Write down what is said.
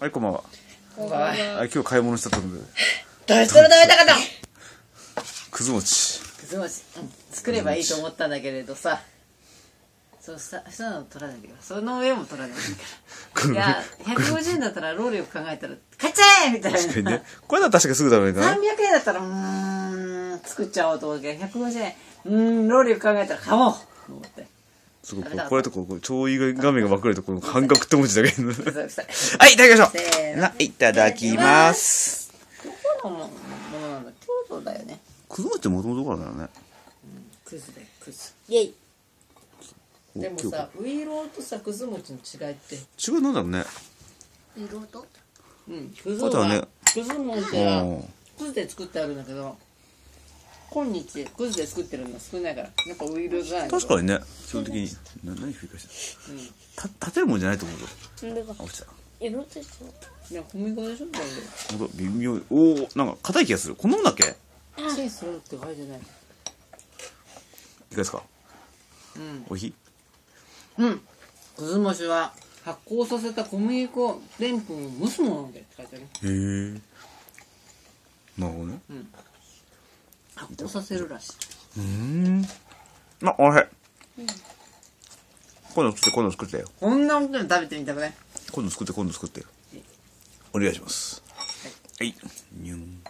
はい、こんばんは。こんばんは。あ、今日買い物したとんで。どうしても食べたかった。くず餅。くず餅、作ればいいと思ったんだけれどさ。そうした、したの取らないから、その上も取らないから。いや、150円だったら、労力考えたら、買っちゃえみたいな。確かにね。これだったら確かすぐ食べるな。300円だったら、作っちゃおうと思うけど、150円。労力考えたら、買おう。と思って。すごい、これとこ、超いい画面がばっかりと、この半角って文字だけ。はい、いただきましょう。せーの、いただきます。どこのものなんだ、京都だよね。くず餅ってもともとからだよね。くずで、くず。イェイ。でもさ、ういろうとさ、くず餅の違いって違いなんだろうね。ういろうと、うん、くずはね、くず餅はくずで作ってあるんだけど、今日くずで作ってるのが少ないから、やっぱういろうじゃない。確かにね、基本的に何繰り返したの、立てるもんじゃないと思うぞ。あ、落ちた。色と一緒。いや、小麦粉でしょ。ほんと微妙。おお、なんか硬い気がする。こんなもんだっけ。チンするって感じじゃない。いかがですか。うん。おいしい。うん、くず餅は発酵させた小麦粉、でんぷんを蒸すものでって書いてある。へえ。なるほどね。うん。発酵させるらしい。まあ、おいしい。今度作って、今度作ってよ。こんなもん食べてみたくない。今度作って、今度作ってよ。お願いします。はい。はい、にゅん。